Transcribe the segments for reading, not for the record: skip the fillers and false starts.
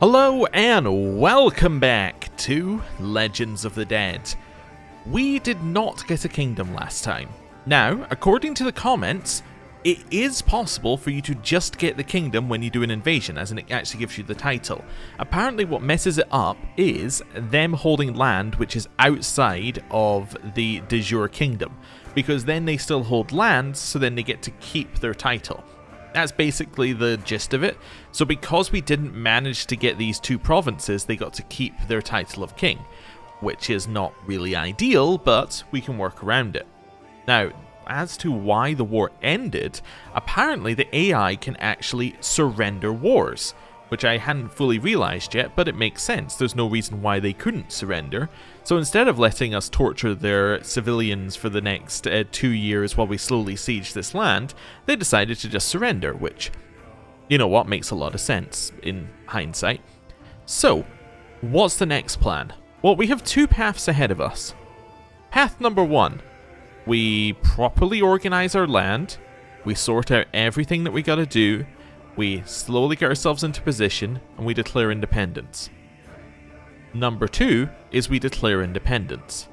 Hello and welcome back to Legends of the Dead. We did not get a kingdom last time. Now, according to the comments, it is possible for you to just get the kingdom when you do an invasion, as in it actually gives you the title. Apparently what messes it up is them holding land which is outside of the de jure kingdom, because then they still hold lands, so then they get to keep their title. That's basically the gist of it. So because we didn't manage to get these two provinces, they got to keep their title of king, which is not really ideal, but we can work around it. Now, as to why the war ended, apparently the AI can actually surrender wars, which I hadn't fully realized yet, but it makes sense. There's no reason why they couldn't surrender. So instead of letting us torture their civilians for the next 2 years while we slowly siege this land, they decided to just surrender, which, you know what, makes a lot of sense in hindsight. So, what's the next plan? Well, we have two paths ahead of us. Path number one, we properly organize our land, we sort out everything that we gotta do, we slowly get ourselves into position, and we declare independence. Number two is we declare independence.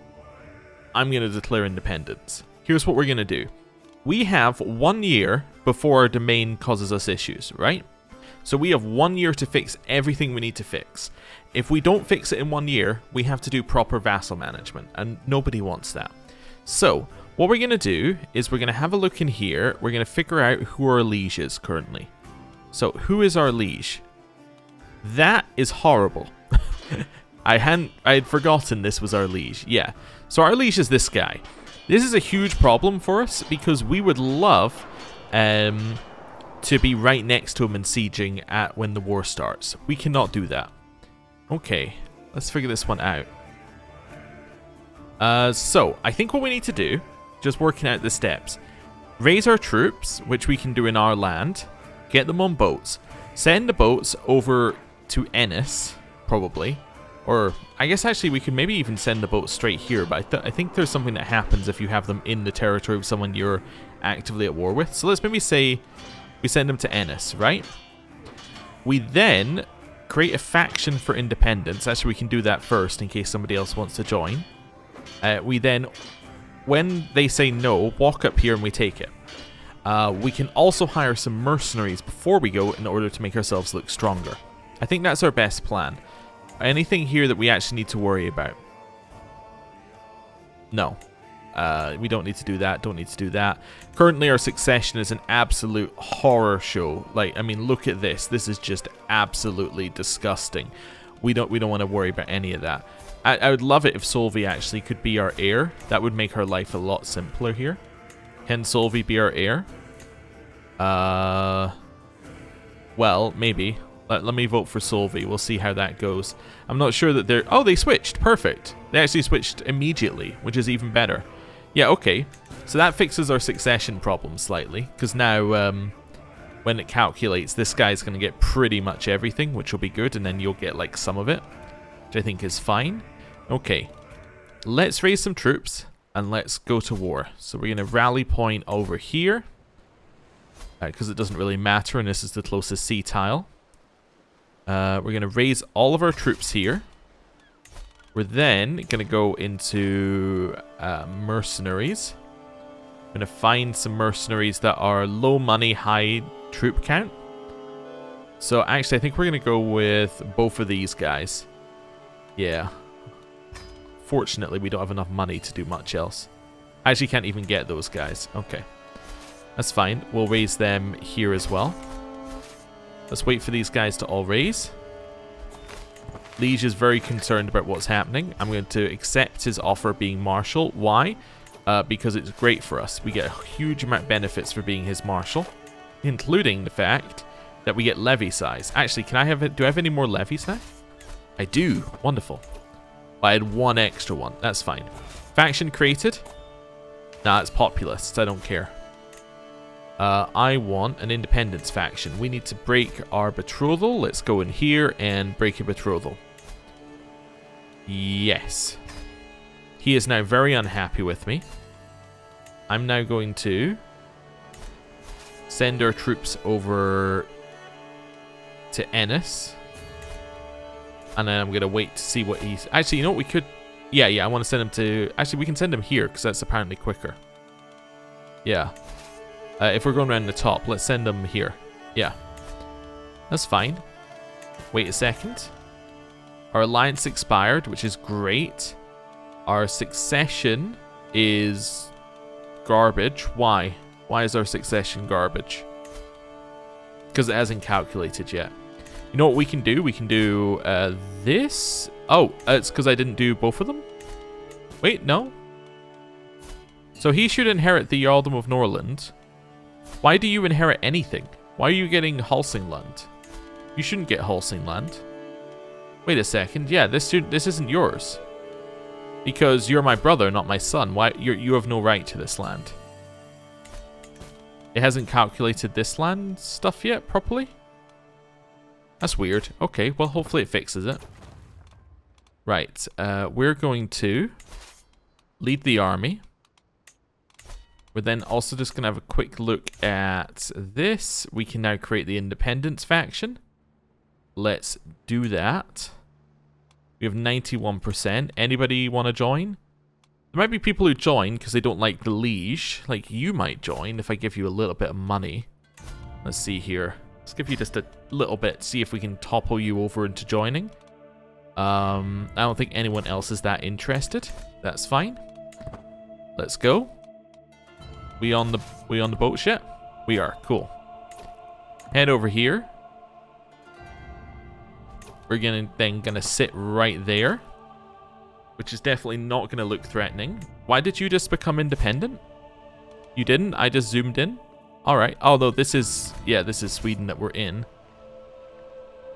I'm going to declare independence. Here's what we're going to do. We have 1 year before our domain causes us issues, right? So we have 1 year to fix everything we need to fix. If we don't fix it in 1 year, we have to do proper vassal management, and nobody wants that. So what we're going to do is we're going to have a look in here. We're going to figure out who our liege is currently. So, who is our liege? That is horrible. I had forgotten this was our liege. Yeah. So, our liege is this guy. This is a huge problem for us because we would love to be right next to him and sieging at when the war starts. We cannot do that. Okay. Let's figure this one out. So, I think what we need to do, just working out the steps, raise our troops, which we can do in our land. Get them on boats. Send the boats over to Ennis, probably. Or, I guess actually we could maybe even send the boats straight here, but I think there's something that happens if you have them in the territory of someone you're actively at war with. So let's maybe say we send them to Ennis, right? We then create a faction for independence. Actually, we can do that first in case somebody else wants to join. We then, when they say no, walk up here and we take it. We can also hire some mercenaries before we go in order to make ourselves look stronger. I think that's our best plan. Anything here that we actually need to worry about? No. We don't need to do that. Don't need to do that. Currently, our succession is an absolute horror show. Like, I mean, look at this. This is just absolutely disgusting. We don't want to worry about any of that. I would love it if Solvi actually could be our heir. That would make our life a lot simpler here. Can Solvi be our heir? Well, maybe. Let me vote for Solvi. We'll see how that goes. I'm not sure that they're... Oh, they switched. Perfect. They actually switched immediately, which is even better. Yeah, okay. So that fixes our succession problem slightly, because now when it calculates, this guy's going to get pretty much everything, which will be good, and then you'll get, like, some of it, which I think is fine. Okay. Let's raise some troops. And let's go to war. So we're going to rally point over here. Because it doesn't really matter. And this is the closest sea tile. We're going to raise all of our troops here. We're then going to go into mercenaries. We're going to find some mercenaries that are low money, high troop count. So actually I think we're going to go with both of these guys. Yeah. Fortunately, we don't have enough money to do much else. I actually can't even get those guys. Okay. That's fine. We'll raise them here as well. Let's wait for these guys to all raise. Liege is very concerned about what's happening. I'm going to accept his offer being marshal. Why? Because it's great for us. We get a huge amount of benefits for being his marshal, including the fact that we get levy size. Actually, do I have any more levies now? I do. Wonderful. I had one extra one. That's fine. Faction created. Nah, it's populist. I don't care. I want an independence faction. We need to break our betrothal. Let's go in here and break a betrothal. Yes. He is now very unhappy with me. I'm now going to send our troops over to Ennis. And then I'm going to wait to see what he's... Actually, you know what we could... Yeah, I want to send him to... Actually, we can send him here, because that's apparently quicker. Yeah. If we're going around the top, let's send him here. Yeah. That's fine. Wait a second. Our alliance expired, which is great. Our succession is garbage. Why? Why is our succession garbage? Because it hasn't calculated yet. You know what we can do? We can do this. Oh, it's because I didn't do both of them? Wait, no. So he should inherit the Jarldom of Norland. Why do you inherit anything? Why are you getting Halsingland? You shouldn't get Halsingland. Wait a second. Yeah, this isn't yours. Because you're my brother, not my son. Why you have no right to this land. It hasn't calculated this land stuff yet properly. That's weird. Okay, well, hopefully it fixes it. Right, we're going to lead the army. We're then also just going to have a quick look at this. We can now create the independence faction. Let's do that. We have 91%. Anybody want to join? There might be people who join because they don't like the liege. Like, you might join if I give you a little bit of money. Let's see here. Let's give you just a little bit. See if we can topple you over into joining. I don't think anyone else is that interested. That's fine. Let's go. We on the boat yet? We are. Cool. Head over here. We're then gonna sit right there, which is definitely not gonna look threatening. Why did you just become independent? You didn't. I just zoomed in. All right. Although this is Sweden that we're in.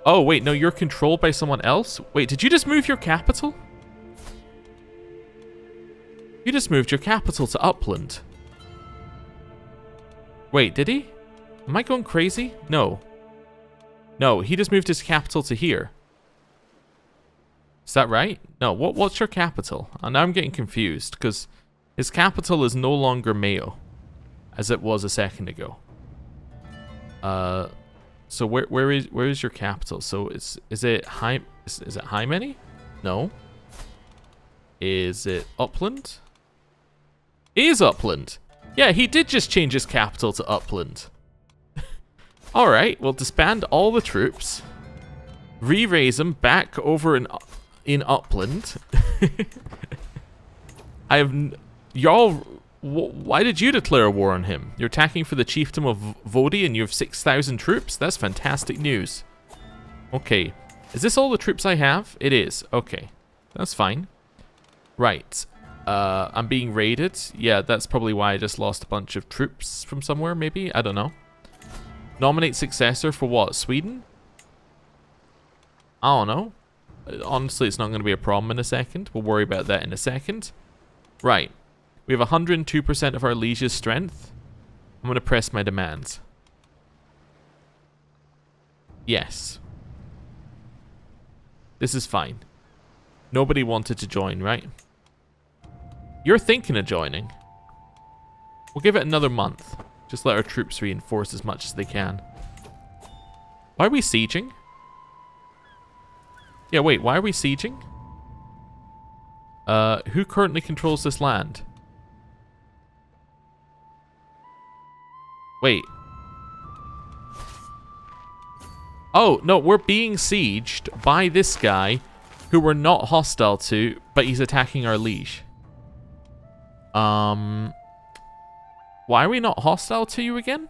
Oh wait, no, you're controlled by someone else. Wait, did you just move your capital? You just moved your capital to Upland. Wait, did he? Am I going crazy? No. No, he just moved his capital to here. Is that right? No, what's your capital? And now I'm getting confused because his capital is no longer Mayo as it was a second ago. So where is your capital? So is it Hymeni? No. Is it Upland? It is Upland. Yeah, he did just change his capital to Upland. All right, we'll disband all the troops. Re-raise them back over in Upland. Y'all, why did you declare war on him? You're attacking for the chiefdom of Vodi and you have 6,000 troops? That's fantastic news. Okay. Is this all the troops I have? It is. Okay. That's fine. Right. I'm being raided. Yeah, that's probably why I just lost a bunch of troops from somewhere, maybe. I don't know. Nominate successor for what? Sweden? I don't know. Honestly, it's not going to be a problem in a second. We'll worry about that in a second. Right. We have 102% of our liege's strength. I'm going to press my demands. Yes. This is fine. Nobody wanted to join, right? You're thinking of joining. We'll give it another month. Just let our troops reinforce as much as they can. Why are we sieging? Yeah, wait, why are we sieging? Who currently controls this land? Wait. Oh, no, we're being sieged by this guy who we're not hostile to, but he's attacking our liege. Why are we not hostile to you again?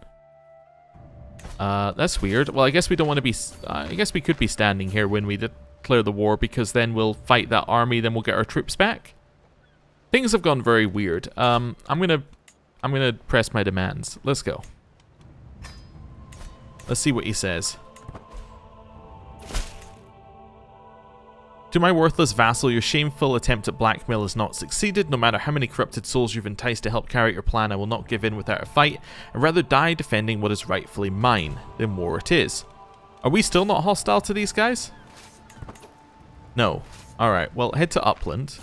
That's weird. Well, I guess we don't want to be... I guess we could be standing here when we declare the war because then we'll fight that army, then we'll get our troops back. Things have gone very weird. I'm gonna press my demands. Let's go. Let's see what he says. To my worthless vassal, your shameful attempt at blackmail has not succeeded. No matter how many corrupted souls you've enticed to help carry out your plan, I will not give in without a fight. I'd rather die defending what is rightfully mine than war it is. Are we still not hostile to these guys? No. Alright, well, head to Upland.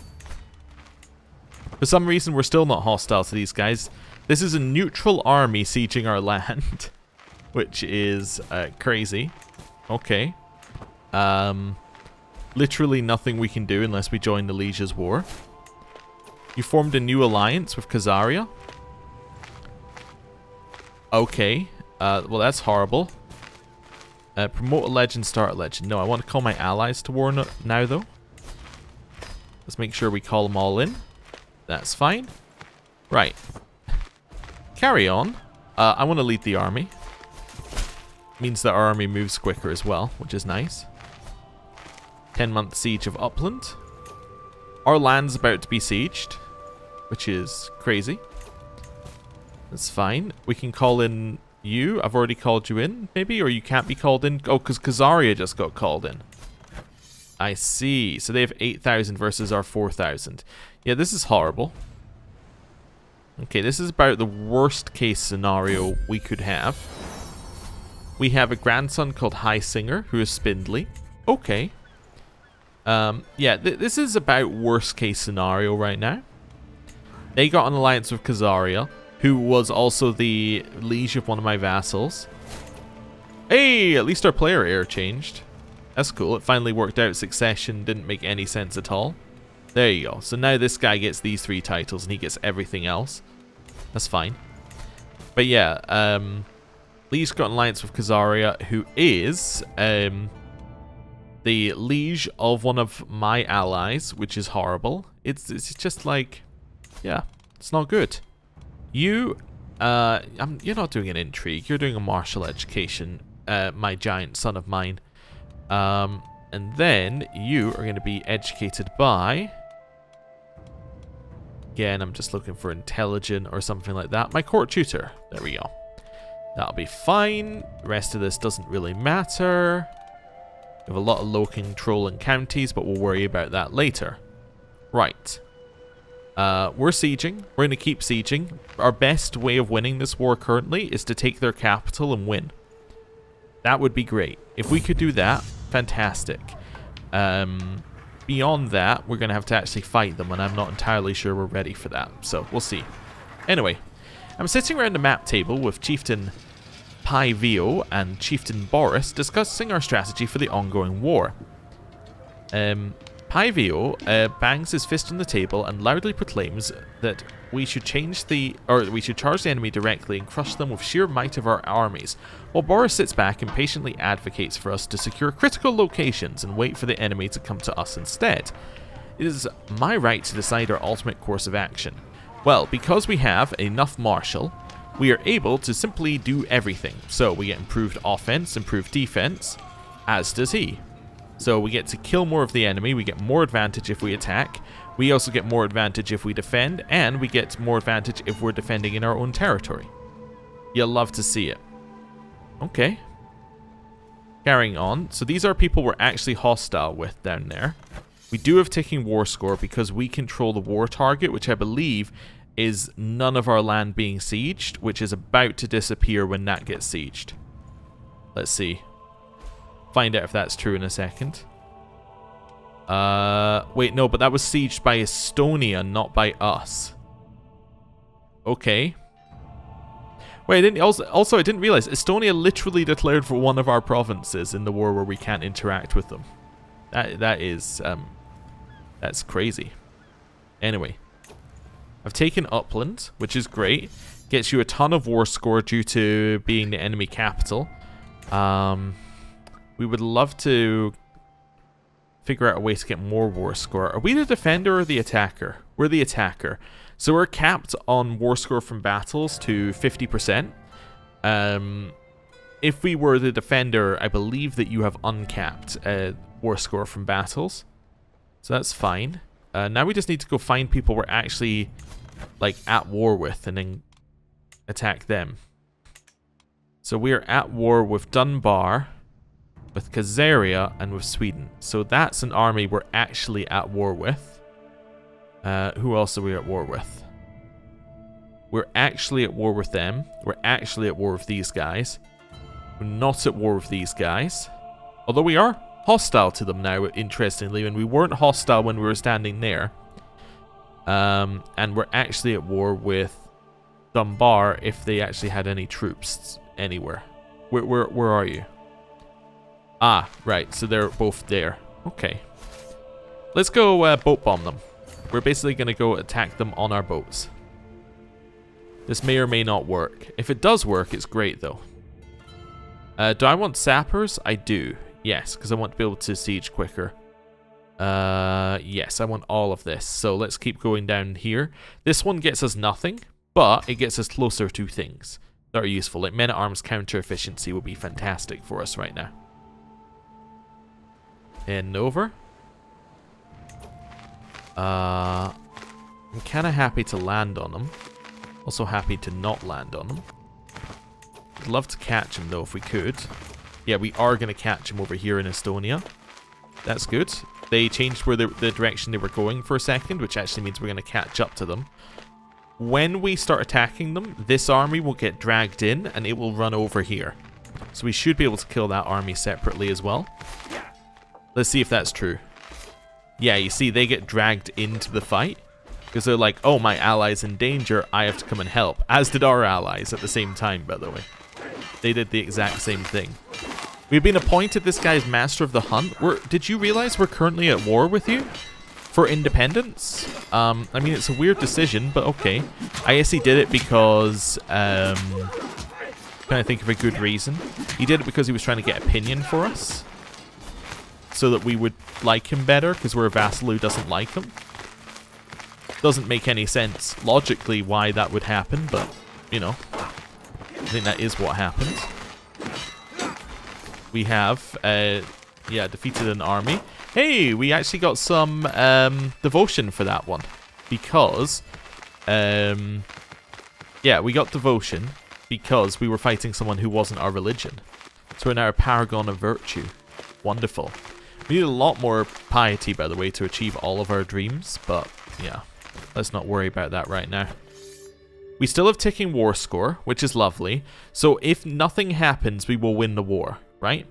For some reason, we're still not hostile to these guys. This is a neutral army sieging our land, which is crazy. Okay. literally nothing we can do unless we join the Liege's War. You formed a new alliance with Khazaria. Okay. Well, that's horrible. Promote a legend, start a legend. No, I want to call my allies to war now, though. Let's make sure we call them all in. That's fine. Right. Carry on. I want to lead the army. Means that our army moves quicker as well, which is nice. 10-month siege of Upland. Our land's about to be sieged, which is crazy. That's fine. We can call in you. I've already called you in, maybe? Or you can't be called in? Oh, because Khazaria just got called in. I see. So they have 8,000 versus our 4,000. Yeah, this is horrible. Okay, this is about the worst case scenario we could have. We have a grandson called High Singer, who is spindly. Okay. Yeah, this is about worst case scenario right now. They got an alliance with Kazaria, who was also the liege of one of my vassals. Hey, at least our player error changed. That's cool. It finally worked out. Succession didn't make any sense at all. There you go. So now this guy gets these three titles and he gets everything else. That's fine. But yeah, Liege's got an alliance with Khazaria, who is the liege of one of my allies, which is horrible. It's just like, yeah, it's not good. You, you're not doing an intrigue. You're doing a martial education, my giant son of mine. And then you are going to be educated by... Again, I'm just looking for intelligent or something like that. My court tutor. There we go. That'll be fine. The rest of this doesn't really matter. We have a lot of low control in counties, but we'll worry about that later. Right. We're sieging. We're going to keep sieging. Our best way of winning this war currently is to take their capital and win. That would be great. If we could do that, fantastic. Beyond that, we're going to have to actually fight them, and I'm not entirely sure we're ready for that. So, we'll see. Anyway, I'm sitting around a map table with Chieftain Päivi and Chieftain Boris discussing our strategy for the ongoing war. Päivi bangs his fist on the table and loudly proclaims that we should charge the enemy directly and crush them with sheer might of our armies, while Boris sits back and patiently advocates for us to secure critical locations and wait for the enemy to come to us instead. It is my right to decide our ultimate course of action. Well, because we have enough marshal, we are able to simply do everything. So we get improved offense, improved defense, as does he. So we get to kill more of the enemy, we get more advantage if we attack, we also get more advantage if we defend, and we get more advantage if we're defending in our own territory. You'll love to see it. Okay. Carrying on. So these are people we're actually hostile with down there. We do have ticking war score because we control the war target, which I believe is none of our land being sieged, which is about to disappear when that gets sieged. Let's see. Find out if that's true in a second. Wait, no, but that was sieged by Estonia, not by us. Okay. Wait, I didn't also I didn't realize Estonia literally declared for one of our provinces in the war where we can't interact with them. That is that's crazy. Anyway, I've taken Upland, which is great. Gets you a ton of war score due to being the enemy capital. We would love to figure out a way to get more war score. Are we the defender or the attacker? We're the attacker. So we're capped on war score from battles to 50%. If we were the defender, I believe that you have uncapped war score from battles. So that's fine. Now we just need to go find people we're actually like at war with and then attack them. So we are at war with Dunbar, with Kazaria, and with Sweden. So that's an army we're actually at war with. Who else are we at war with? We're actually at war with them. We're actually at war with these guys. We're not at war with these guys. Although we are hostile to them now, interestingly, and we weren't hostile when we were standing there. And we're actually at war with Dunbar if they actually had any troops anywhere. Where are you? Ah, right, so they're both there. Okay. Let's go boat bomb them. We're basically going to go attack them on our boats. This may or may not work. If it does work, it's great though. Do I want sappers? I do. Yes, because I want to be able to siege quicker. Yes, I want all of this. So let's keep going down here. This one gets us nothing, but it gets us closer to things that are useful. Like men-at-arms counter efficiency would be fantastic for us right now. And over. I'm kind of happy to land on them. Also happy to not land on them. I'd love to catch him though if we could. Yeah, we are going to catch him over here in Estonia. That's good. They changed where the direction they were going for a second, which actually means we're going to catch up to them. When we start attacking them, this army will get dragged in and it will run over here. So we should be able to kill that army separately as well. Let's see if that's true. Yeah, you see, they get dragged into the fight. Because they're like, oh, my ally's in danger, I have to come and help. As did our allies at the same time, by the way. They did the exact same thing. We've been appointed this guy's master of the hunt. Did you realize we're currently at war with you? For independence? I mean, it's a weird decision, but okay. I guess he did it because... trying to think of a good reason. He did it because he was trying to get opinion for us. So that we would like him better, because we're a vassal who doesn't like him. Doesn't make any sense logically why that would happen, but, you know, I think that is what happened. We have, yeah, defeated an army. Hey, we actually got some devotion for that one. Because, yeah, we got devotion because we were fighting someone who wasn't our religion. So we're now a paragon of virtue. Wonderful. We need a lot more piety, by the way, to achieve all of our dreams, but, yeah. Let's not worry about that right now. We still have ticking war score, which is lovely. So if nothing happens, we will win the war, right?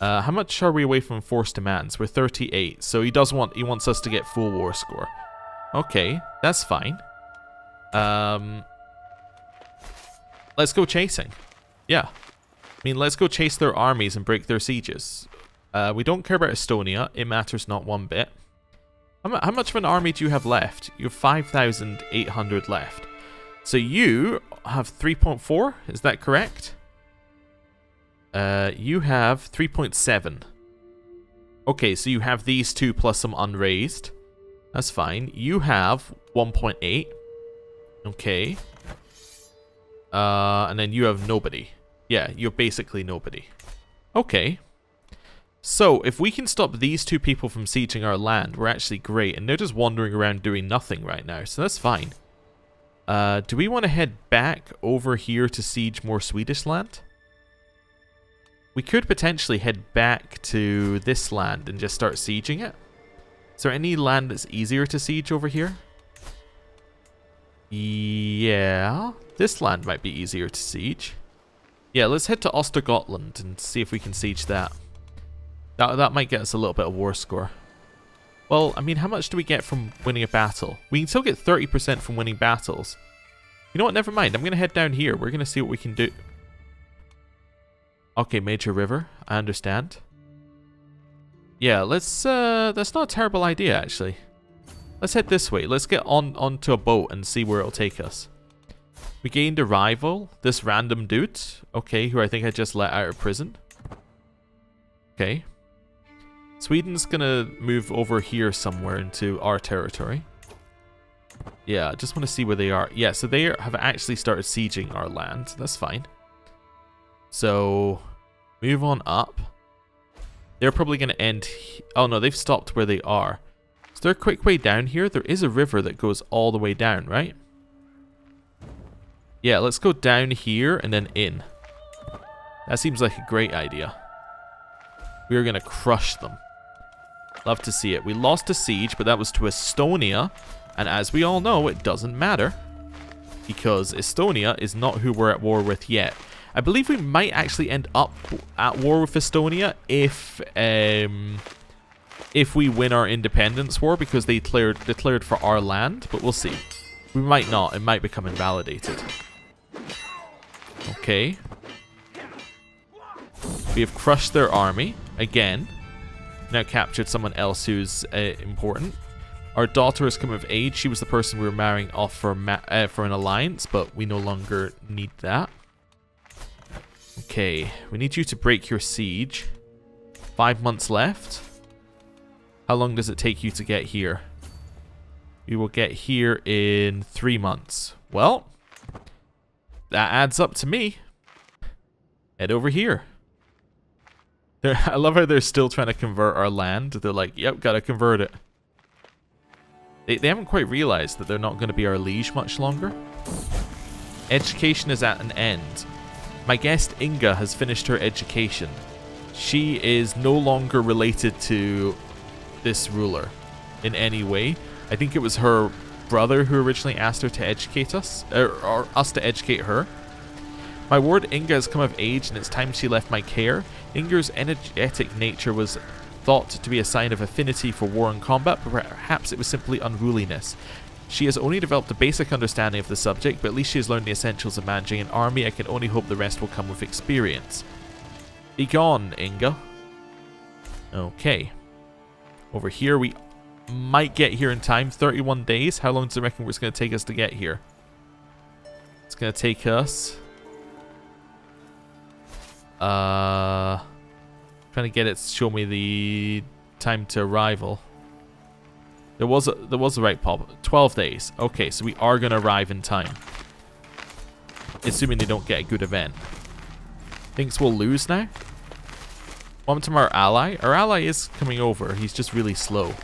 How much are we away from forced demands? We're 38, so he wants us to get full war score. Okay, that's fine. Let's go chasing. Yeah. I mean, let's go chase their armies and break their sieges. We don't care about Estonia. It matters not one bit. How much of an army do you have left? You have 5,800 left. So you have 3.4, is that correct? You have 3.7. Okay, so you have these two plus some unraised. That's fine. You have 1.8. Okay. And then you have nobody. Yeah, you're basically nobody. Okay. So, if we can stop these two people from sieging our land, we're actually great. And they're just wandering around doing nothing right now, so that's fine. Do we want to head back over here to siege more Swedish land? We could potentially head back to this land and just start sieging it. Is there any land that's easier to siege over here? Yeah, this land might be easier to siege. Yeah, let's head to Östergötland and see if we can siege that. That might get us a little bit of war score. Well, I mean, how much do we get from winning a battle? We can still get 30% from winning battles. You know what? Never mind. I'm going to head down here. We're going to see what we can do. Okay, major river. I understand. Yeah, let's... that's not a terrible idea, actually. Let's head this way. Let's get onto a boat and see where it'll take us. We gained a rival. This random dude. Okay, who I think I just let out of prison. Okay. Sweden's gonna move over here somewhere into our territory. Yeah, I just want to see where they are. Yeah, so they have actually started sieging our land. That's fine. So, move on up. They're probably gonna end... Oh no, they've stopped where they are. Is there a quick way down here? There is a river that goes all the way down, right? Yeah, let's go down here and then in. That seems like a great idea. We are gonna crush them. Love to see it. We lost a siege, but that was to Estonia. And as we all know, it doesn't matter. Because Estonia is not who we're at war with yet. I believe we might actually end up at war with Estonia if we win our independence war. Because they declared for our land. But we'll see. We might not. It might become invalidated. Okay. We have crushed their army. Again. now captured someone else who's important. Our daughter has come of age. She was the person we were marrying off for an alliance, but we no longer need that. Okay, we need you to break your siege. 5 months left. How long does it take you to get here? You will get here in 3 months. Well, that adds up to me. Head over here. I love how they're still trying to convert our land. They're like, yep, gotta convert it. They haven't quite realized that they're not going to be our liege much longer. Education is at an end. My guest Inga has finished her education. She is no longer related to this ruler in any way. I think it was her brother who originally asked her to educate us, or us to educate her. My ward Inga has come of age and it's time she left my care. Inga's energetic nature was thought to be a sign of affinity for war and combat, but perhaps it was simply unruliness. She has only developed a basic understanding of the subject, but at least she has learned the essentials of managing an army. I can only hope the rest will come with experience. Be gone, Inga. Okay. Over here, we might get here in time. 31 days. How long do you reckon it's going to take us to get here? It's going to take us... trying to get it to show me the time to arrival. There was the right pop. 12 days. Okay, so we are going to arrive in time. Assuming they don't get a good event. Thinks we'll lose now. One to our ally. Our ally is coming over. He's just really slow.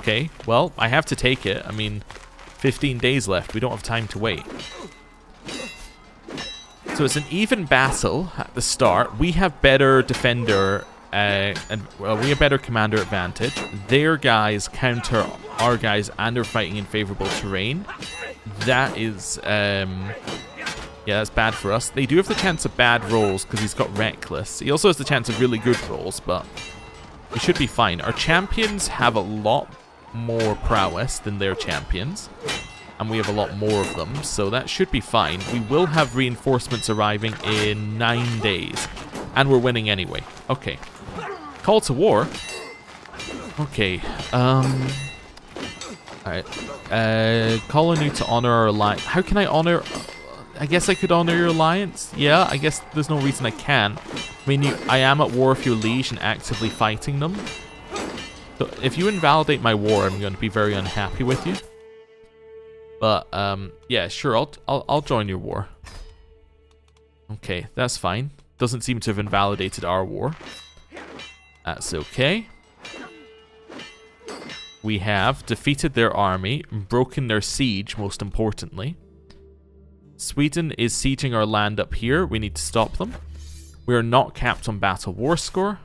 Okay, well, I have to take it. I mean, 15 days left. We don't have time to wait. So it's an even battle at the start. We have better defender, we have better commander advantage. Their guys counter our guys and are fighting in favorable terrain. That is, yeah, that's bad for us. They do have the chance of bad rolls because he's got reckless. He also has the chance of really good rolls, but we should be fine. Our champions have a lot more prowess than their champions. And we have a lot more of them, so that should be fine. We will have reinforcements arriving in 9 days. And we're winning anyway. Okay. Call to war. Okay. Alright. Call on you to honor our alliance. How can I honor... I guess I could honor your alliance? Yeah, I guess there's no reason I can. I mean, I am at war with your liege and actively fighting them. So if you invalidate my war, I'm going to be very unhappy with you. But yeah, sure, I'll join your war. Okay, that's fine. Doesn't seem to have invalidated our war. That's okay. We have defeated their army and broken their siege, most importantly. Sweden is sieging our land up here. We need to stop them. We are not capped on battle war score.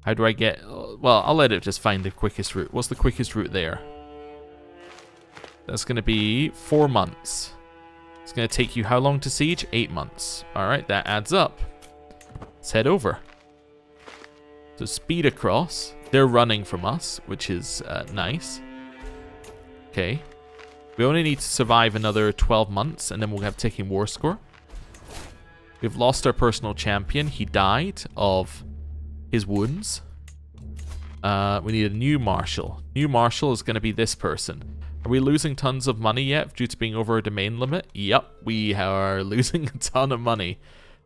How do I get... Well, I'll let it just find the quickest route. What's the quickest route there? That's going to be 4 months. It's going to take you how long to siege? 8 months. Alright, that adds up. Let's head over. So speed across. They're running from us, which is nice. Okay. We only need to survive another 12 months, and then we'll have ticking war score. We've lost our personal champion. He died of his wounds. We need a new marshal. New marshal is going to be this person. Are we losing tons of money yet due to being over a domain limit? Yep, we are losing a ton of money.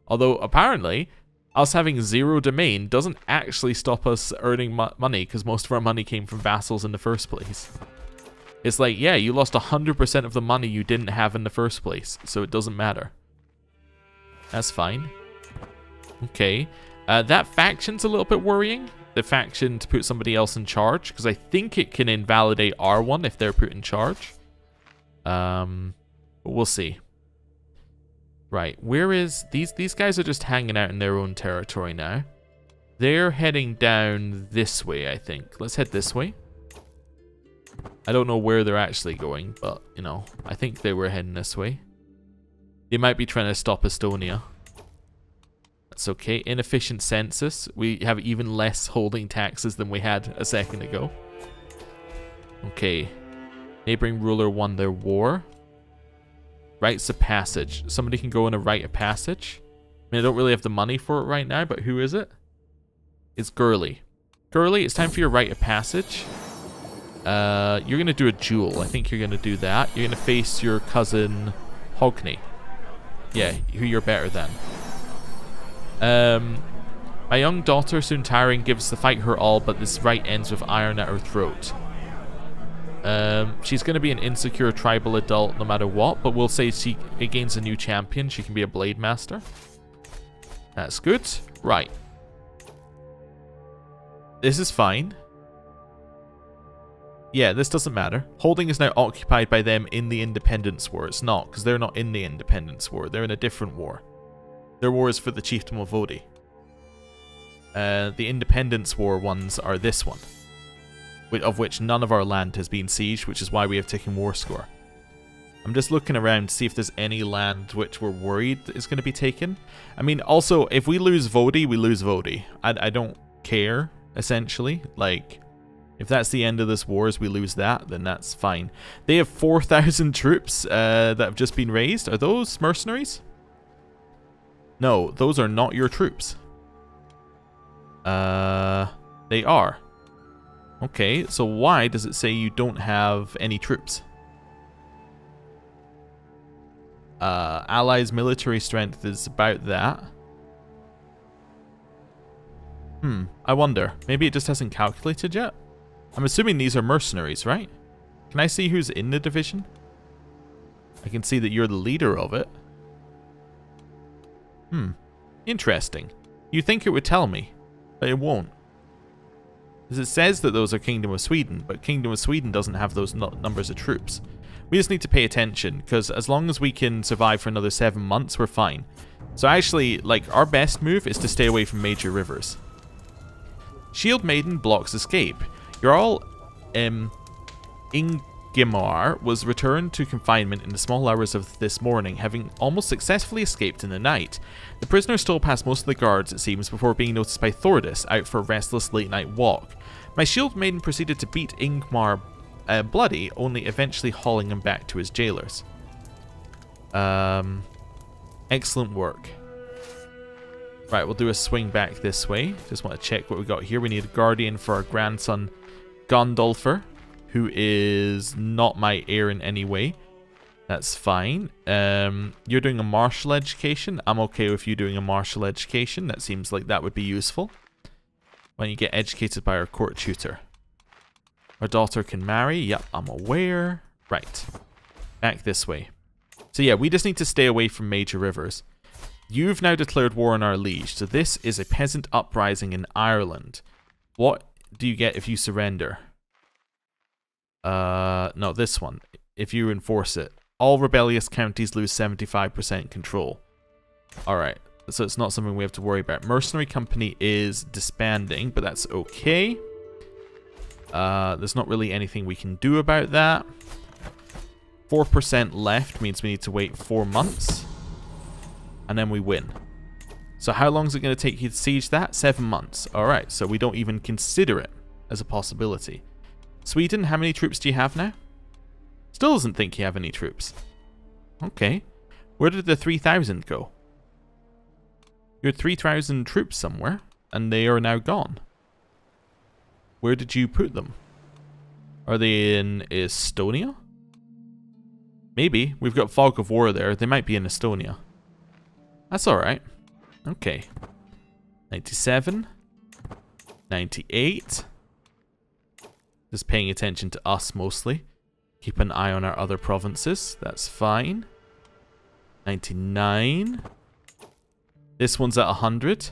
Although, apparently, us having zero domain doesn't actually stop us earning money because most of our money came from vassals in the first place. It's like, yeah, you lost 100% of the money you didn't have in the first place, so it doesn't matter. That's fine. Okay. That faction's a little bit worrying. The faction to put somebody else in charge, because I think it can invalidate our one if they're put in charge. But we'll see. Right, where is these guys are just hanging out in their own territory now. They're heading down this way, I think. Let's head this way. I don't know where they're actually going, but you know, I think they were heading this way. They might be trying to stop Estonia. That's okay. Inefficient census. We have even less holding taxes than we had a second ago. Okay. Neighboring ruler won their war. Rites of passage. Somebody can go in a rite of passage. I mean, I don't really have the money for it right now, but who is it? is Gurley. Gurley, it's time for your rite of passage. You're going to do a duel. I think you're going to do that. You're going to face your cousin Hogney. Yeah, who you're better than. My young daughter, soon tiring, gives the fight her all, but this right ends with iron at her throat. She's going to be an insecure tribal adult no matter what, but we'll say she gains a new champion. She can be a blade master. That's good. Right. This is fine. Yeah, this doesn't matter. Holding is now occupied by them in the Independence War. It's not, because they're not in the Independence War. They're in a different war. Their war is for the Chiefdom of Vodi. The Independence War ones are this one, of which none of our land has been sieged, which is why we have taken war score. I'm just looking around to see if there's any land which we're worried is going to be taken. I mean, also, if we lose Vodi, we lose Vodi. I don't care, essentially. Like, if that's the end of this war, as we lose that, then that's fine. They have 4,000 troops that have just been raised. Are those mercenaries? No, those are not your troops. They are. Okay, so why does it say you don't have any troops? Allies' military strength is about that. I wonder. Maybe it just hasn't calculated yet? I'm assuming these are mercenaries, right? Can I see who's in the division? I can see that you're the leader of it. Interesting. You'd think it would tell me, but it won't. Because it says that those are Kingdom of Sweden, but Kingdom of Sweden doesn't have those numbers of troops. We just need to pay attention, because as long as we can survive for another 7 months, we're fine. So actually, like, our best move is to stay away from major rivers. Shield Maiden blocks escape. You're all... Ingmar was returned to confinement in the small hours of this morning, having almost successfully escaped in the night. The prisoner stole past most of the guards, it seems, before being noticed by Thordis, out for a restless late-night walk. My shield maiden proceeded to beat Ingmar bloody, only eventually hauling him back to his jailers. Excellent work. Right, we'll do a swing back this way. Just want to check what we got here. We need a guardian for our grandson, Gondolfer, who is not my heir in any way. That's fine. You're doing a martial education. I'm okay with you doing a martial education. That seems like that would be useful. Why don't you get educated by our court tutor? Our daughter can marry. Yep, I'm aware. Right. Back this way. So yeah, we just need to stay away from major rivers. You've now declared war on our liege. So this is a peasant uprising in Ireland. What do you get if you surrender? No, this one. If you enforce it. All rebellious counties lose 75% control. Alright, so it's not something we have to worry about. Mercenary company is disbanding, but that's okay. There's not really anything we can do about that. 4% left means we need to wait 4 months. And then we win. So how long is it going to take you to siege that? 7 months. Alright, so we don't even consider it as a possibility. Sweden, how many troops do you have now? Still doesn't think you have any troops. Okay. Where did the 3,000 go? You had 3,000 troops somewhere, and they are now gone. Where did you put them? Are they in Estonia? Maybe. We've got fog of war there. They might be in Estonia. That's alright. Okay. 97. 98. Just paying attention to us mostly. Keep an eye on our other provinces. That's fine. 99. This one's at 100.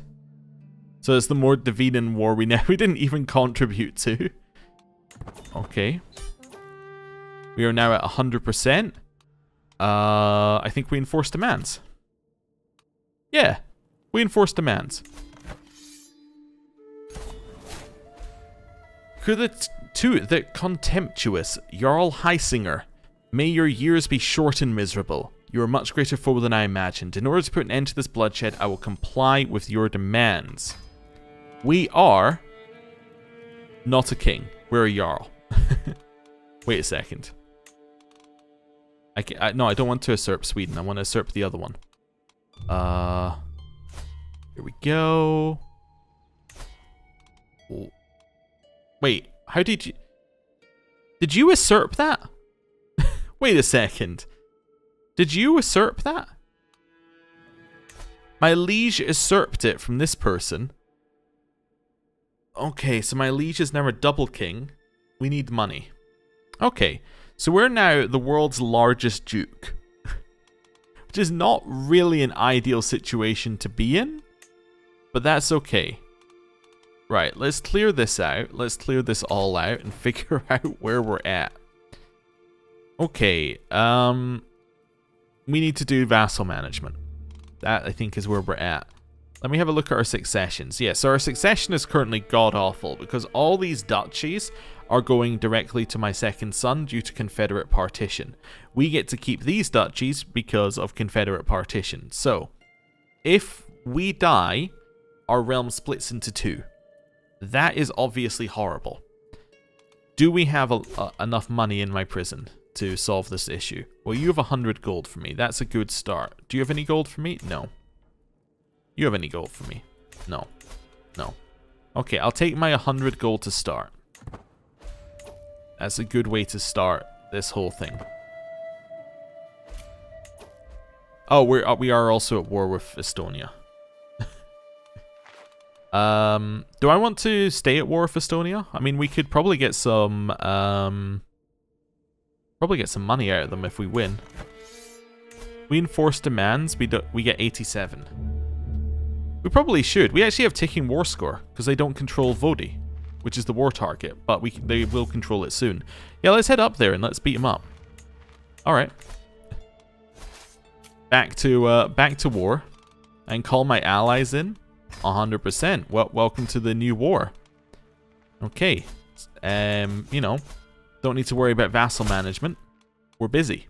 So it's the Mordvidian war we didn't even contribute to. Okay. We are now at 100%. I think we enforce demands. Yeah. We enforce demands. Could it... To the contemptuous Jarl Heisinger, may your years be short and miserable. You are much greater foe than I imagined. In order to put an end to this bloodshed, I will comply with your demands. We are not a king. We're a Jarl. Wait a second. No, I don't want to usurp Sweden. I want to usurp the other one. Here we go. Wait, how did you... Did you usurp that? Wait a second. Did you usurp that? My liege usurped it from this person. Okay, so my liege is now a double king. We need money. Okay, so we're now the world's largest duke. Which is not really an ideal situation to be in. But that's okay. Right, let's clear this out. Let's clear this all out and figure out where we're at. Okay, we need to do vassal management. That, I think, is where we're at. Let me have a look at our successions. Yeah, so our succession is currently god-awful because all these duchies are going directly to my second son due to Confederate partition. We get to keep these duchies because of Confederate partition. So, if we die, our realm splits into two. That is obviously horrible. Do we have enough money in my prison to solve this issue? Well, you have 100 gold for me. That's a good start. Do you have any gold for me? No. You have any gold for me? No. No. Okay, I'll take my 100 gold to start. That's a good way to start this whole thing. Oh, we are also at war with Estonia. Do I want to stay at war with Estonia? I mean, we could probably get some, money out of them if we win. We enforce demands. We get 87. We probably should. We actually have ticking war score because they don't control Vodi, which is the war target, but they will control it soon. Yeah, let's head up there and let's beat them up. All right. Back to war, and call my allies in. 100%. Well, welcome to the new war. Okay. You know, don't need to worry about vassal management. We're busy.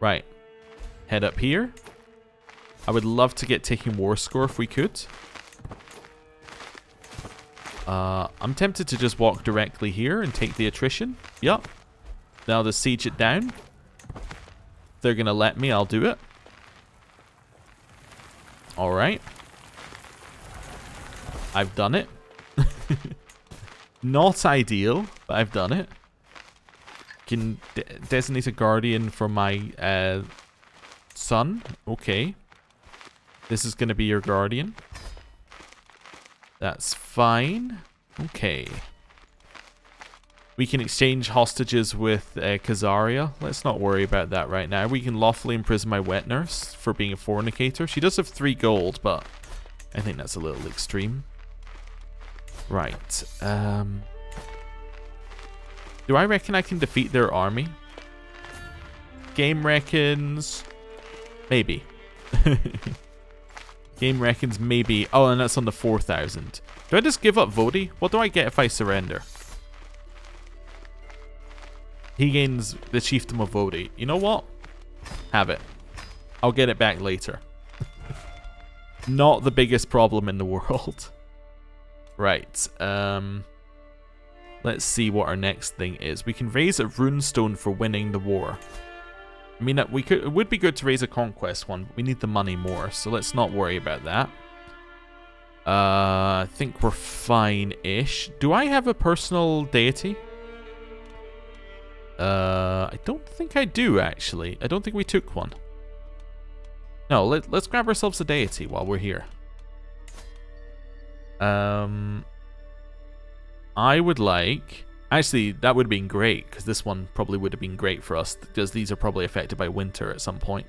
Right. Head up here. I would love to get taking war score if we could. I'm tempted to just walk directly here and take the attrition. Yup. Now to siege it down. If they're going to let me, I'll do it. Alright. I've done it. Not ideal, but I've done it. Can designate a guardian for my son. Okay. This is going to be your guardian. That's fine. Okay. We can exchange hostages with Kazaria. Let's not worry about that right now. We can lawfully imprison my wet nurse for being a fornicator. She does have 3 gold, but I think that's a little extreme. Right. Do I reckon I can defeat their army? Game reckons... maybe. Game reckons maybe. Oh, and that's on the 4,000. Do I just give up Vodi? What do I get if I surrender? He gains the chiefdom of Vodi. You know what? Have it. I'll get it back later. Not the biggest problem in the world. Right. Let's see what our next thing is. We can raise a runestone for winning the war. I mean, we could. It would be good to raise a conquest one, but we need the money more, so let's not worry about that. I think we're fine-ish. Do I have a personal deity? I don't think I do, actually. I don't think we took one. No, let's grab ourselves a deity while we're here. I would like... actually, that would have been great, because this one probably would have been great for us, because these are probably affected by winter at some point.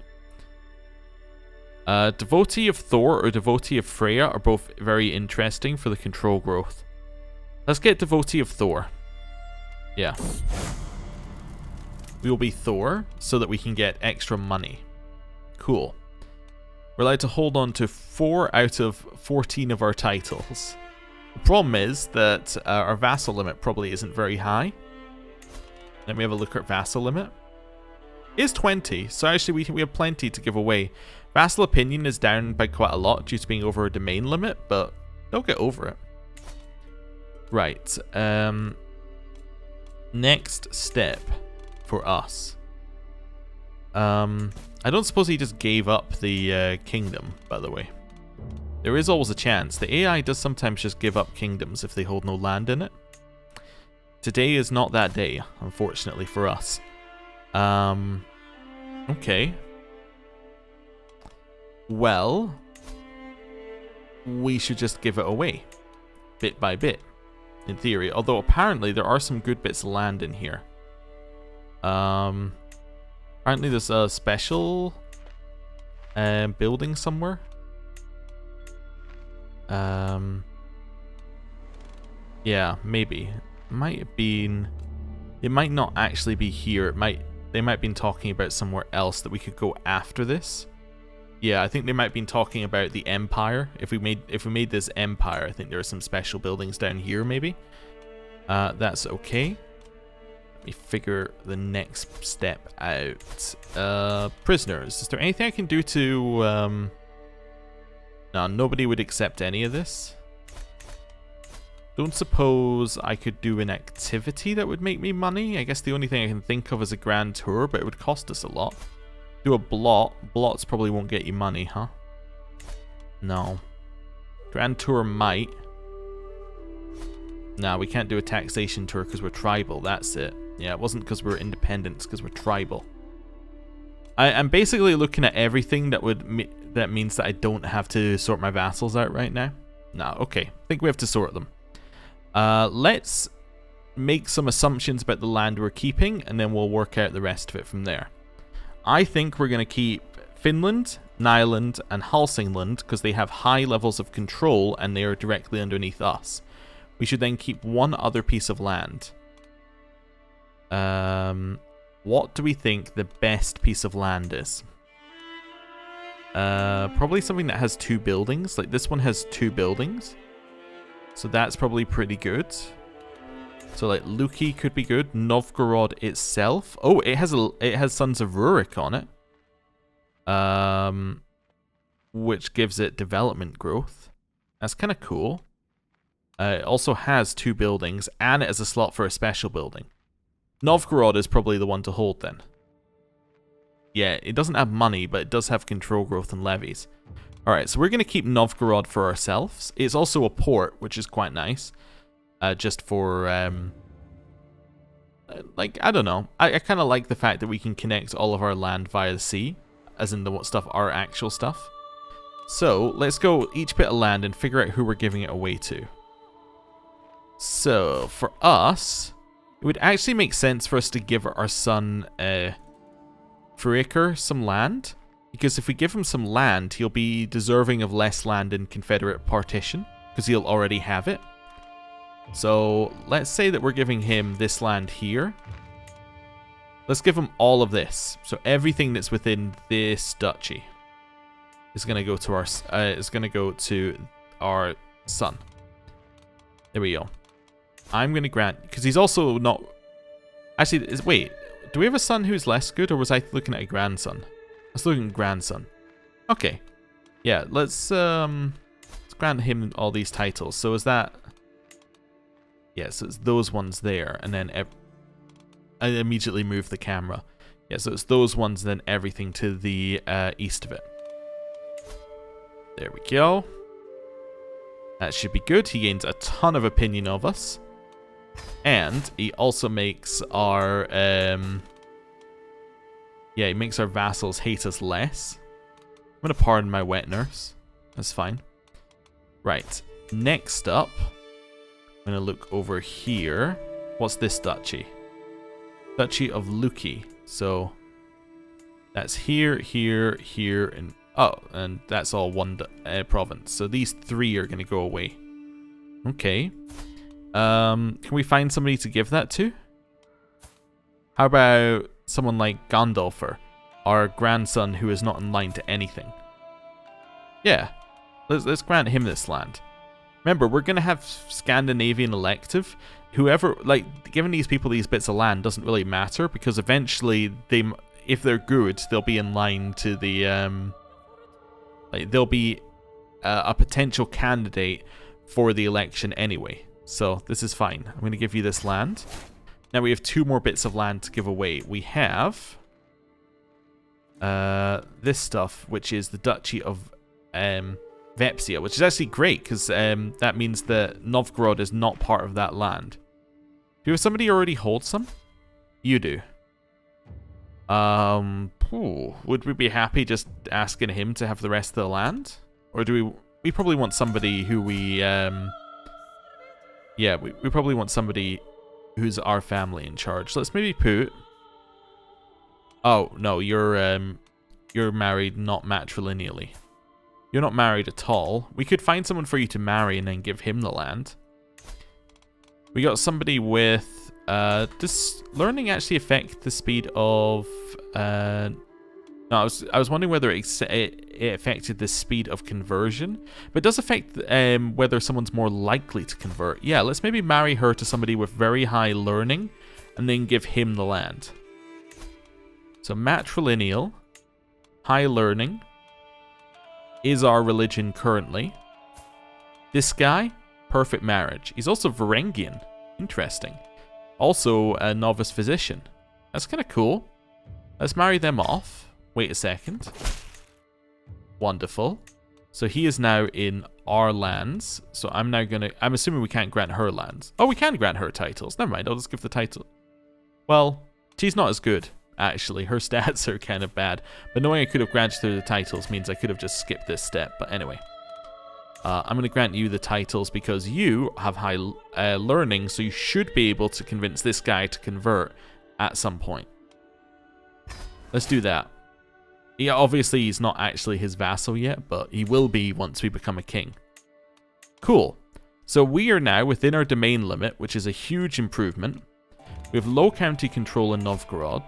Devotee of Thor or Devotee of Freya are both very interesting for the control growth. Let's get Devotee of Thor. Yeah. We will be Thor, so that we can get extra money. Cool. We're allowed to hold on to 4 out of 14 of our titles. The problem is that our vassal limit probably isn't very high. Let me have a look at vassal limit. It's 20, so actually we have plenty to give away. Vassal opinion is down by quite a lot due to being over a domain limit, but they'll get over it. Right. Next step. For us. I don't suppose he just gave up the kingdom, by the way. There is always a chance. The AI does sometimes just give up kingdoms if they hold no land in it. Today is not that day, unfortunately for us. Okay. Well, we should just give it away, bit by bit, in theory. Although apparently there are some good bits of land in here. Apparently there's a special building somewhere. Yeah, maybe. Might have been. It might not actually be here. It might. They might have been talking about somewhere else that we could go after this. Yeah, I think they might have been talking about the Empire. If we made this Empire, I think there are some special buildings down here maybe. That's okay. Let me figure the next step out. Prisoners. Is there anything I can do to? No, nobody would accept any of this. Don't suppose I could do an activity that would make me money? I guess the only thing I can think of is a grand tour, but it would cost us a lot. Do a blot. Blots probably won't get you money, huh? No. Grand tour might. Nah, we can't do a taxation tour because we're tribal, that's it. Yeah, it wasn't because we're independent, it's because we're tribal. I'm basically looking at everything that would that means that I don't have to sort my vassals out right now. Nah, okay. I think we have to sort them. Let's make some assumptions about the land we're keeping, and then we'll work out the rest of it from there. I think we're going to keep Finland, Nyland, and Halsingland, because they have high levels of control, and they are directly underneath us. We should then keep one other piece of land. What do we think the best piece of land is? Probably something that has two buildings. Like this one has two buildings. So that's probably pretty good. So like Luki could be good. Novgorod itself. Oh, it has Sons of Rurik on it. Which gives it development growth. That's kind of cool. It also has two buildings and it has a slot for a special building. Novgorod is probably the one to hold then. Yeah, it doesn't have money, but it does have control growth and levies. Alright, so we're going to keep Novgorod for ourselves. It's also a port, which is quite nice. Just for, like, I don't know. I kind of like the fact that we can connect all of our land via the sea. As in the stuff, our actual stuff. So, let's go each bit of land and figure out who we're giving it away to. So, for us, it would actually make sense for us to give our son, Freaker some land, because if we give him some land, he'll be deserving of less land in Confederate partition, because he'll already have it. So let's say that we're giving him this land here. Let's give him all of this. So everything that's within this duchy is going to go to our son. There we go. I'm going to grant, because he's also not actually. Wait. Do we have a son who's less good, or was I looking at a grandson? I was looking at grandson. Okay. Yeah, let's grant him all these titles. So is that... Yeah, so it's those ones there, and then... I immediately move the camera. Yeah, so it's those ones, and then everything to the east of it. There we go. That should be good. He gains a ton of opinion of us. And he also makes our, yeah, he makes our vassals hate us less. I'm going to pardon my wet nurse. That's fine. Right. Next up, I'm going to look over here. What's this duchy? Duchy of Luki. So that's here, here, here, and... Oh, and that's all one province. So these three are going to go away. Okay. Can we find somebody to give that to? How about someone like Gondolfer, our grandson who is not in line to anything? Yeah, let's grant him this land. Remember, we're going to have Scandinavian elective. Whoever, like, giving these people these bits of land doesn't really matter, because eventually, they, if they're good, they'll be in line to the, like, they'll be a potential candidate for the election anyway. So this is fine. I'm going to give you this land. Now we have two more bits of land to give away. We have this stuff, which is the Duchy of Vepsia, which is actually great, because that means that Novgorod is not part of that land. Do somebody already hold some? You do. Would we be happy just asking him to have the rest of the land? Or do we probably want somebody who we, yeah, we probably want somebody who's our family in charge. Let's maybe put... Oh, no, you're married not matrilineally. You're not married at all. We could find someone for you to marry and then give him the land. We got somebody with... does learning actually affect the speed of... no, I was wondering whether it affected the speed of conversion. But it does affect whether someone's more likely to convert. Yeah, let's maybe marry her to somebody with very high learning and then give him the land. So matrilineal, high learning, is our religion currently. This guy, perfect marriage. He's also Varengian. Interesting. Also a novice physician. That's kind of cool. Let's marry them off. Wait a second. Wonderful. So he is now in our lands. So I'm now going to... I'm assuming we can't grant her lands. Oh, we can grant her titles. Never mind, I'll just give the title. Well, she's not as good. Actually, her stats are kind of bad, but knowing I could have granted her the titles means I could have just skipped this step. But anyway, I'm going to grant you the titles because you have high learning, so you should be able to convince this guy to convert at some point. Let's do that. Yeah, obviously he's not actually his vassal yet, but he will be once we become a king. Cool. So we are now within our domain limit, which is a huge improvement. We have low county control in Novgorod,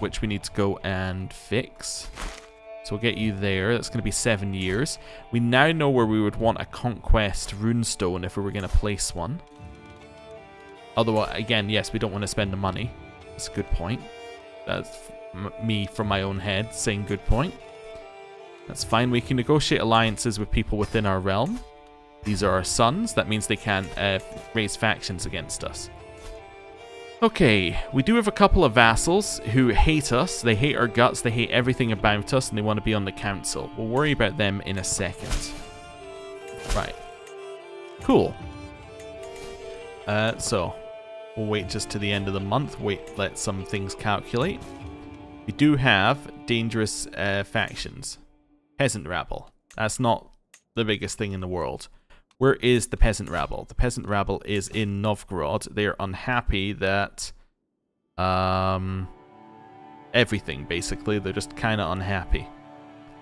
which we need to go and fix. So we'll get you there. That's going to be 7 years. We now know where we would want a conquest runestone if we were going to place one. Although, again, yes, we don't want to spend the money. That's a good point. That's me from my own head saying good point. That's fine. We can negotiate alliances with people within our realm. These are our sons. That means they can't raise factions against us. Okay, we do have a couple of vassals who hate us. They hate our guts, they hate everything about us, and they want to be on the council. We'll worry about them in a second. Right. Cool. So, we'll wait just to the end of the month. Wait, let some things calculate. We do have dangerous factions. Peasant rabble. That's not the biggest thing in the world. Where is the peasant rabble? The peasant rabble is in Novgorod. They are unhappy that everything, basically. They're just kind of unhappy.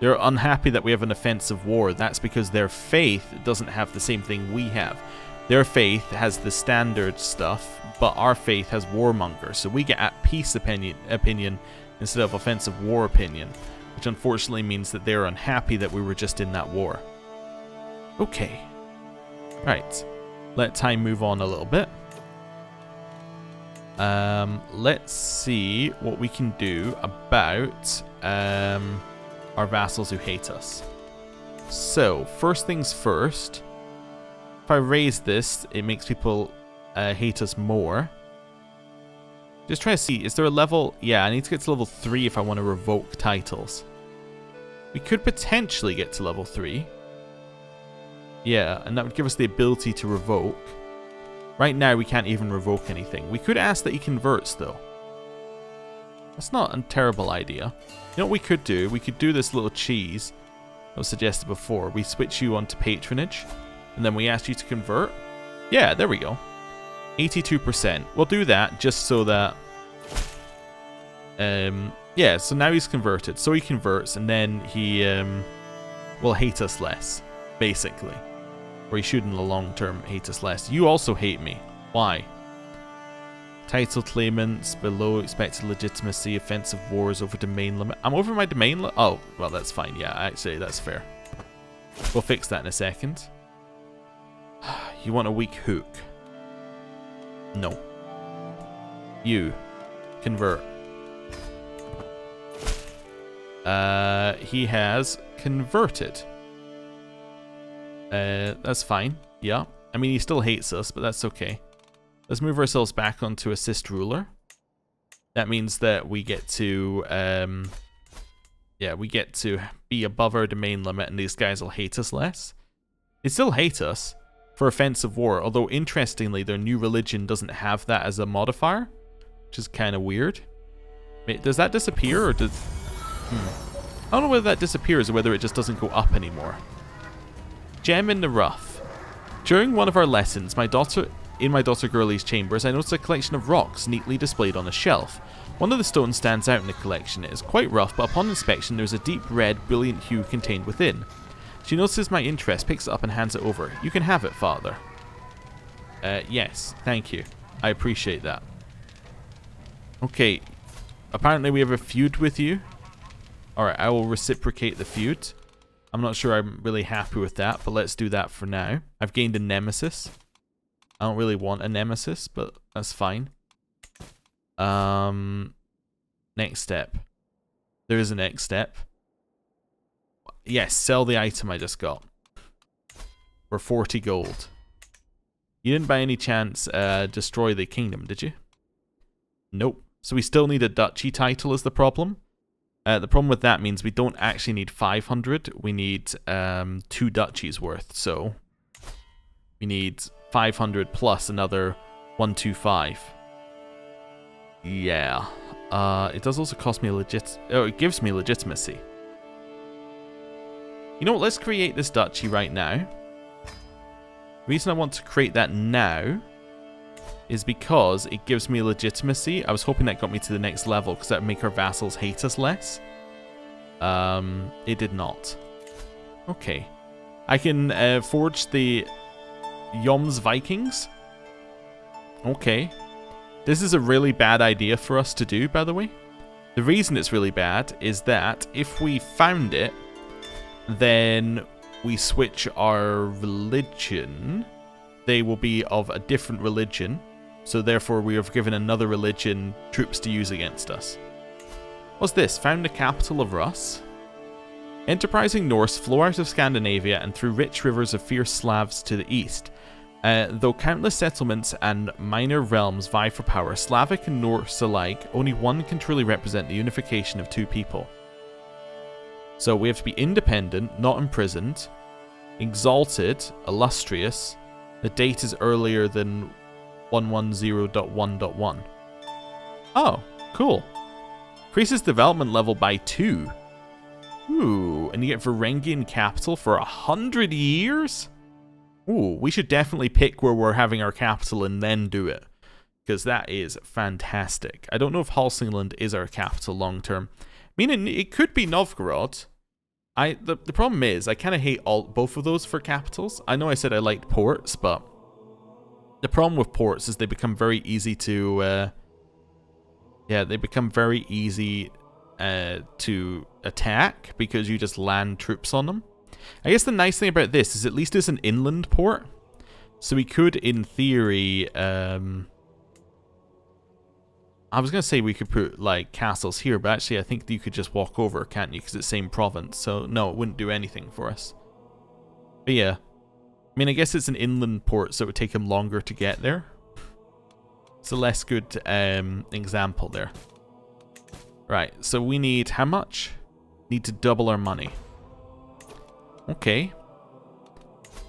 They're unhappy that we have an offensive war. That's because their faith doesn't have the same thing we have. Their faith has the standard stuff, but our faith has warmonger. So we get at peace opinion instead of offensive war opinion, which unfortunately means that they're unhappy that we were just in that war. Okay. Right, let time move on a little bit. Let's see what we can do about our vassals who hate us. So, first things first. If I raise this, it makes people hate us more. Just try to see, is there a level... Yeah, I need to get to level 3 if I want to revoke titles. We could potentially get to level 3. Yeah, and that would give us the ability to revoke. Right now, we can't even revoke anything. We could ask that he converts, though. That's not a terrible idea. You know what we could do? We could do this little cheese that was suggested before. We switch you onto patronage, and then we ask you to convert. Yeah, there we go. 82%. We'll do that just so that... yeah, so now he's converted. So he converts, and then he will hate us less, basically. Or he should in the long term hate us less. You also hate me. Why? Title claimants below expected legitimacy, offensive wars over domain limit. I'm over my domain limit? Oh, well, that's fine. Yeah, actually, that's fair. We'll fix that in a second. You want a weak hook? No. You. Convert. He has converted. That's fine. Yeah. I mean, he still hates us, but that's okay. Let's move ourselves back onto assist ruler. That means that we get to yeah, we get to be above our domain limit and these guys will hate us less. They still hate us for offensive war, although interestingly their new religion doesn't have that as a modifier, which is kind of weird. Wait, does that disappear or does... I don't know whether that disappears or whether it just doesn't go up anymore. Gem in the rough. During one of our lessons, in my daughter Gurley's chambers, I noticed a collection of rocks neatly displayed on a shelf. One of the stones stands out in the collection. It is quite rough, but upon inspection there is a deep red, brilliant hue contained within. She notices my interest, picks it up and hands it over. You can have it, Father. Yes, thank you. I appreciate that. Okay, apparently we have a feud with you. Alright, I will reciprocate the feud. I'm not sure I'm really happy with that, but let's do that for now. I've gained a nemesis. I don't really want a nemesis, but that's fine. Next step. There is a next step. Yes, sell the item I just got for 40 gold. You didn't by any chance destroy the kingdom, did you? Nope. So we still need a duchy title is the problem. The problem with that means we don't actually need 500. We need 2 duchies worth. So we need 500 plus another 125. Yeah. It does also cost me a it gives me legitimacy. You know what? Let's create this duchy right now. The reason I want to create that now is because it gives me legitimacy. I was hoping that got me to the next level because that would make our vassals hate us less. It did not. Okay. I can forge the Jomsvikings. Okay. This is a really bad idea for us to do, by the way. The reason it's really bad is that if we found it, then we switch our religion. They will be of a different religion, so therefore we have given another religion troops to use against us. What's this? Found the capital of Rus. Enterprising Norse flow out of Scandinavia and through rich rivers of fierce Slavs to the east. Though countless settlements and minor realms vie for power, Slavic and Norse alike, only one can truly represent the unification of two people. So we have to be independent, not imprisoned, exalted, illustrious. The date is earlier than 110.1.1. Oh, cool. Increases development level by 2. Ooh, and you get Varengian capital for 100 years? Ooh, we should definitely pick where we're having our capital and then do it. Because that is fantastic. I don't know if Halsingland is our capital long term. I mean, it could be Novgorod. The problem is, I kind of hate both of those for capitals. I know I said I liked ports, but the problem with ports is they become very easy to... to attack because you just land troops on them. I guess the nice thing about this is at least it's an inland port. So we could, in theory... I was going to say we could put, like, castles here, but actually I think you could just walk over, can't you? Because it's the same province, so no, it wouldn't do anything for us. But yeah. I mean, I guess it's an inland port, so it would take him longer to get there. It's a less good example there. Right, so we need how much? Need to double our money. Okay.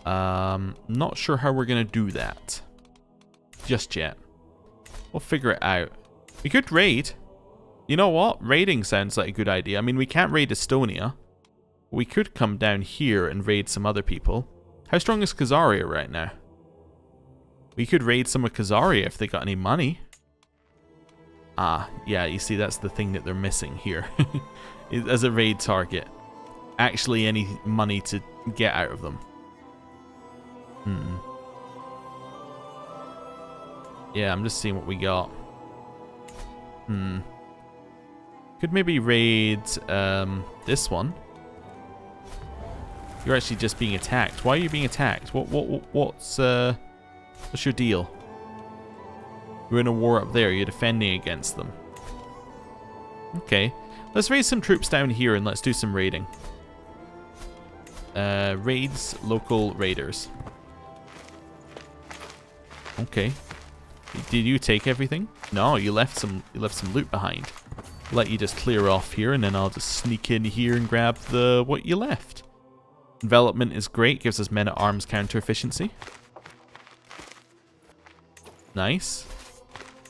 Not sure how we're going to do that. Just yet. We'll figure it out. We could raid. You know what? Raiding sounds like a good idea. I mean, we can't raid Estonia. We could come down here and raid some other people. How strong is Kazaria right now? We could raid some of Kazaria if they got any money. Ah, yeah, you see, that's the thing that they're missing here. As a raid target. Actually, any money to get out of them. Yeah, I'm just seeing what we got. Could maybe raid this one. You're actually just being attacked. Why are you being attacked? What's your deal? You're in a war up there. You're defending against them. Okay, let's raise some troops down here and let's do some raiding. Raids local raiders. Okay. Did you take everything? No, you left some loot behind. let you just clear off here, and then I'll just sneak in here and grab the what you left. Envelopment is great, gives us men-at-arms counter efficiency. Nice.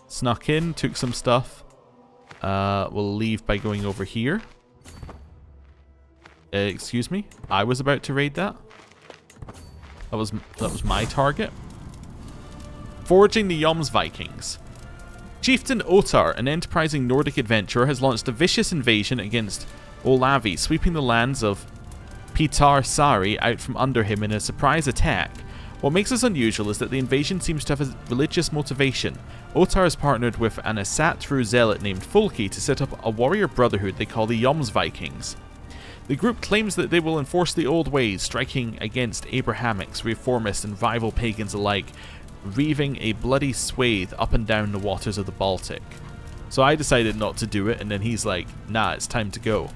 Snuck in, took some stuff. We'll leave by going over here. Excuse me, I was about to raid that. That was my target. Foraging the Jomsvikings. Chieftain Otar, an enterprising Nordic adventurer, has launched a vicious invasion against Olavi, sweeping the lands of Pitar Sari out from under him in a surprise attack. What makes this unusual is that the invasion seems to have a religious motivation. Otar has partnered with an Asatru zealot named Fulki to set up a warrior brotherhood they call the Jomsvikings. The group claims that they will enforce the old ways, striking against Abrahamics, reformists, and rival pagans alike, reaving a bloody swathe up and down the waters of the Baltic. So I decided not to do it, and then he's like, nah, it's time to go.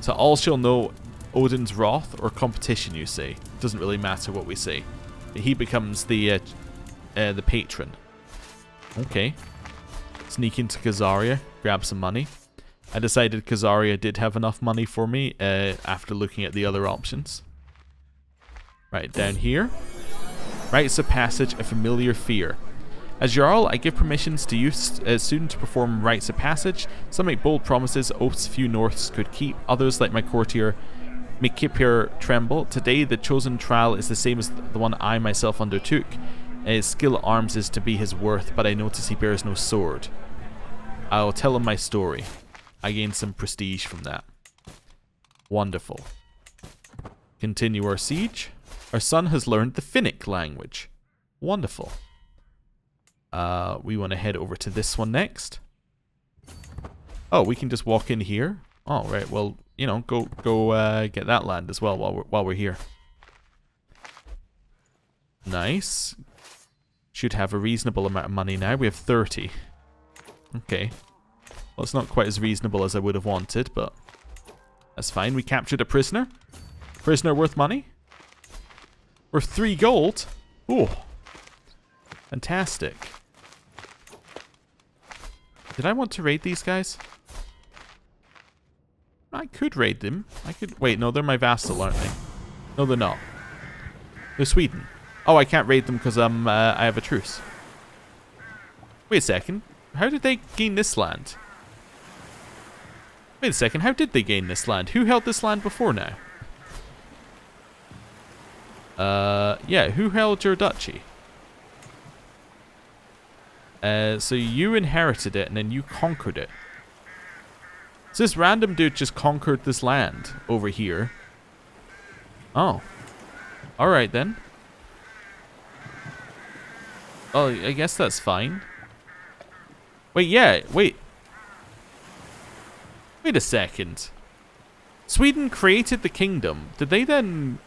So all shall know Odin's wrath or competition, you say. Doesn't really matter what we say. He becomes the patron. Okay. Sneak into Khazaria, grab some money. I decided Kazaria did have enough money for me after looking at the other options. Right, down here. Rites of Passage, a familiar fear. As Jarl, I give permissions to you soon to perform Rites of Passage. Some make bold promises, oaths few Norths could keep. Others, like my courtier Mikipir, tremble. Today, the chosen trial is the same as the one I myself undertook. His skill at arms is to be his worth, but I notice he bears no sword. I'll tell him my story. I gained some prestige from that. Wonderful. Continue our siege. Our son has learned the Finnic language. Wonderful. We want to head over to this one next. Oh, we can just walk in here. All right. Well, you know, go get that land as well while we're here. Nice. Should have a reasonable amount of money now. We have 30. Okay. Well, it's not quite as reasonable as I would have wanted, but that's fine. We captured a prisoner. Prisoner worth money. Worth 3 gold. Ooh. Fantastic. Did I want to raid these guys? I could raid them. I could... Wait, no, they're my vassal, aren't they? No, they're not. They're Sweden. Oh, I can't raid them because I have a truce. Wait a second. How did they gain this land? Wait a second, how did they gain this land? Who held this land before now? Yeah, who held your duchy? So you inherited it and then you conquered it. So this random dude just conquered this land over here. Oh. Alright then. Oh, I guess that's fine. Wait, yeah, wait. Wait a second. Sweden created the kingdom. Did they then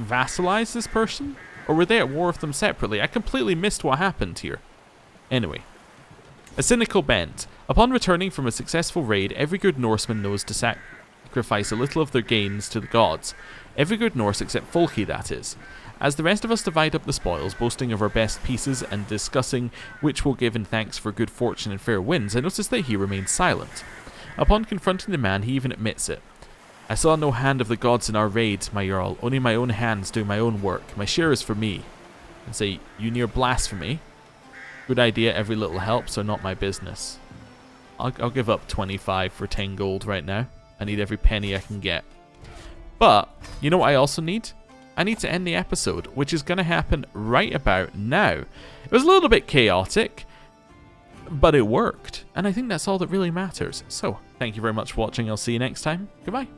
vassalize this person? Or were they at war with them separately? I completely missed what happened here. Anyway. A cynical bent. Upon returning from a successful raid, every good Norseman knows to sacrifice a little of their gains to the gods. Every good Norse except Fulki, that is. As the rest of us divide up the spoils, boasting of our best pieces and discussing which we'll give in thanks for good fortune and fair winds, I notice that he remains silent. Upon confronting the man, he even admits it. I saw no hand of the gods in our raid, my Jarl, only my own hands doing my own work. My share is for me. And say, you near blasphemy. Good idea, every little helps, are not my business. I'll give up 25 for 10 gold right now. I need every penny I can get. But, you know what I also need? I need to end the episode, which is going to happen right about now. It was a little bit chaotic, but it worked. And I think that's all that really matters. So, thank you very much for watching. I'll see you next time. Goodbye.